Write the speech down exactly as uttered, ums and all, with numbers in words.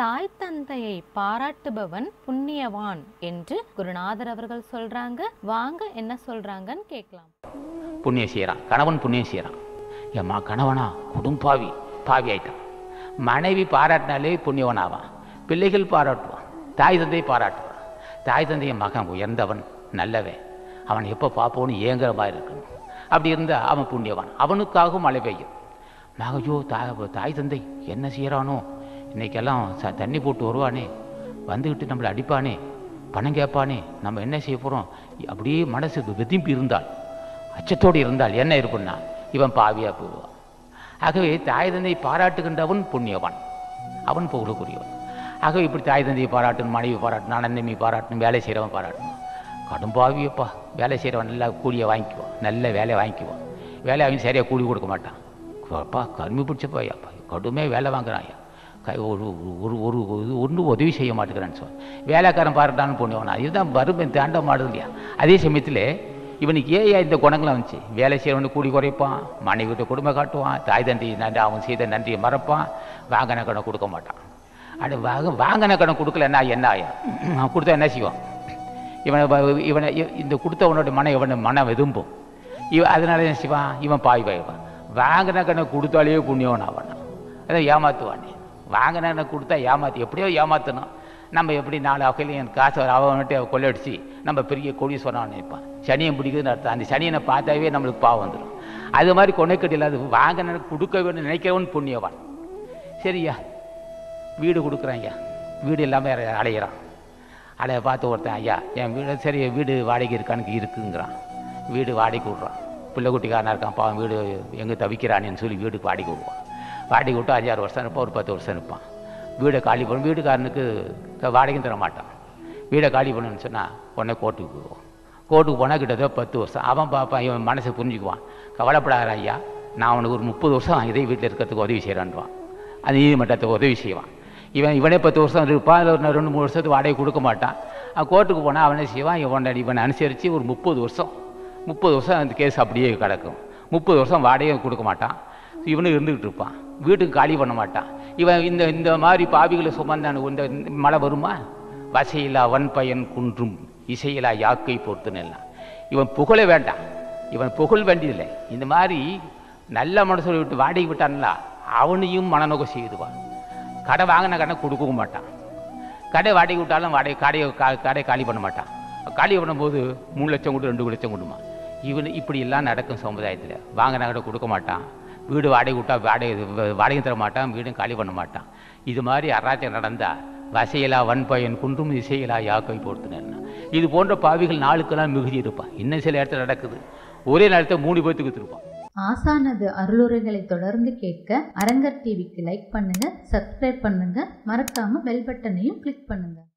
தாய் தந்தையை பாராட்டுபவன் புண்ணியவான் என்று குருநாதர் அவர்கள் சொல்றாங்க. வாங்க என்ன சொல்றாங்கன்னு கேட்கலாம். புண்ணியம் செய்யறான் கணவன், புண்ணியம் செய்யறான். ஏம்மா கணவனா குடும்பாவி பாவி ஆயிட்டான். மனைவி பாராட்டினாலே புண்ணியவனாவான். பிள்ளைகள் பாராட்டுவான், தாய் தந்தையை பாராட்டுவான். தாய் தந்தையை மகன் உயர்ந்தவன் நல்லவன், அவன் எப்போ பார்ப்போன்னு ஏங்குற மாதிரி இருக்கணும். அப்படி இருந்தால் அவன் புண்ணியவான், அவனுக்காகவும் மழை பெய்யும். மகையோ தாய் தாய் தந்தை என்ன செய்கிறானோ, இன்றைக்கெல்லாம் ச தண்ணி போட்டு வருவானே, வந்துக்கிட்டு நம்மளை அடிப்பானே, பணம் கேட்பானே, நம்ம என்ன செய்ய போகிறோம் அப்படியே மனசு விதிம்பி இருந்தால் அச்சத்தோடு இருந்தால் என்ன இருக்குன்னா இவன் பாவியாக போவான். ஆகவே தாய் தந்தை பாராட்டுகின்றவன் புண்ணியவான், அவன் புகழுக்குரியவன். ஆகவே இப்படி தாய் தந்தையை பாராட்டணும், மனைவி பாராட்டணும், அண்ணன்மை பாராட்டணும், வேலை செய்கிறவன் பாராட்டணும். கடும்பாவியப்பா வேலை செய்கிறவன் நல்லா கூலியை வாங்கிக்குவான், நல்ல வேலை வாங்கிக்குவான். வேலை அவன் சரியாக கூலி கொடுக்க மாட்டான். அப்பா கருமி பிடிச்சப்பா ஐயாப்பா கடுமையாக வேலை வாங்குறான் ஐயா, கை ஒரு ஒரு ஒரு ஒன்று உதவி செய்ய மாட்டேங்கிறான்னு சொல். வேலைக்காரன் பாராட்டான்னு புண்ணியவன். இதுதான் வறுமை தாண்ட மாடுது இல்லையா. அதே சமயத்தில் இவனுக்கு ஏன் இந்த குணங்களாக வந்துச்சு? வேலை செய்கிறவனு கூடி குறைப்பான், மனைவிட்ட குடும்பம் காட்டுவான், தாய் தந்தை நன்றி அவன் செய்த நன்றியை மறப்பான், வாங்கின கடன் கொடுக்க மாட்டான். அது வாங்க வாங்கின கடன் கொடுக்கலன்னா என்ன ஆகும்? கொடுத்தா என்ன செய்வான்? இவனை இவனை இந்த கொடுத்தவனோட மனம் இவனை மனம் விரும்பும். இவ அதனால என்ன செய்வான்? இவன் பாய் பாய்வான். வாங்கின கடன் கொடுத்தாலே புண்ணியவன் ஆவானா? அதான் ஏமாற்றுவானே. வாங்கின கடன் கொடுத்தா ஏமாற்றி எப்படியோ ஏமாற்றணும். நம்ம எப்படி நாலு அகையிலையும் எனக்கு காசு வர அவன்கிட்ட கொள்ளடிச்சு நம்ம பெரிய கொடி சொன்னான்னு நினைப்பான். சனியை பிடிக்குதுன்னு அர்த்தம். அந்த சனியை பார்த்தாவே நம்மளுக்கு பாவம் வந்துடும். அது மாதிரி கொனைக்கட்டு இல்லாத வாங்கின கொடுக்க வேணும்னு நினைக்கிறவன் புண்ணியவான். சரியா வீடு கொடுக்குறான் ஐயா, வீடு இல்லாமல் அலையிறான். அலைய பார்த்து ஒருத்தன் ஐயா என் வீடு சரி வீடு வாடகை இருக்கானுக்கு இருக்குங்கிறான். வீடு வாடகை விட்றான். பிள்ளை குட்டிக்காரனாக இருக்கான் பாவம், வீடு எங்கே தவிக்கிறானேன்னு சொல்லி வீடுக்கு வாடகை விடுவான். வாடகை விட்டு அஞ்சாறு வருஷம் இருப்பான், ஒரு பத்து வருஷம் இருப்பான். வீடை காலி பண்ணும். வீடுக்காரனுக்கு வாடகையும் தர மாட்டான். வீடை காலி பண்ணணும்னு சொன்னால் உடனே கோர்ட்டுக்கு போயிடுவான். கோர்ட்டுக்கு போனால் கிட்டத்தட்ட பத்து வருஷம் அவன் பார்ப்பான். இவன் மனசை புரிஞ்சுக்குவான். கவலைப்படாத ஐயா, நான் அவனுக்கு ஒரு முப்பது வருஷம் இதே வீட்டில் இருக்கிறதுக்கு உதவி செய்கிறான்வான். அது நீதிமன்றத்துக்கு உதவி செய்வான். இவன் இவனே பத்து வருஷம் இருப்பான். அதில் ஒரு ரெண்டு மூணு வருஷத்துக்கு வாடகை கொடுக்க மாட்டான். கோர்ட்டுக்கு போனால் அவனே செய்வான். இவனை இவனை அனுசரித்து ஒரு முப்பது வருஷம் முப்பது வருஷம் அந்த கேஸ் அப்படியே கிடக்கும். முப்பது வருஷம் வாடகையும் கொடுக்க மாட்டான். இவனும் இருந்துக்கிட்டு இருப்பான். வீட்டுக்கு காலி பண்ண மாட்டான். இவன் இந்த இந்த மாதிரி பாவிகளை சுமந்தான். இந்த மழை வருமா? வசையிலா வன் பயன் குன்றும் இசையிலா யாக்கை பொறுத்துன்னு எல்லாம் இவன் புகழ வேண்டாம். இவன் புகழ் வேண்டியதில்லை. இந்த மாதிரி நல்ல மனசோட விட்டு வாடகை விட்டான்ல அவனையும் மனநோக்கம் செய்துவான். கடை வாங்கின கடனை கொடுக்கவும் மாட்டான். கடை வாடகை விட்டாலும் வாடகை கடையை கா கடை காலி பண்ண மாட்டான். காலி பண்ணும்போது மூணு லட்சம் கொடு ரெண்டு லட்சம் கொடுமா. இவன் இப்படி எல்லாம் நடக்கும் சமுதாயத்தில். வாங்கின கடை கொடுக்க மாட்டான். வீடு வாடகை விட்டா வாடகை வாடகை தர மாட்டான். வீடும் காலி பண்ண மாட்டான். இது மாதிரி அராஜகம் நடந்தால் வசையலா வன் பயன் குன்றும் இசையலா யாக்கை பொறுத்துன்னு இது போன்ற பாவிகள் நாளுக்கெல்லாம் மிகுதி இருப்பான். இன்னும் சில இடத்துல நடக்குது. ஒரே நேரத்தை மூணு பேர்த்துக்கு திருப்பான். ஆசானது அருளுரைகளை தொடர்ந்து கேட்க அரங்கர் டிவிக்கு லைக் பண்ணுங்க, சப்ஸ்கிரைப் பண்ணுங்க, மறக்காம பெல் பட்டனையும் கிளிக் பண்ணுங்க.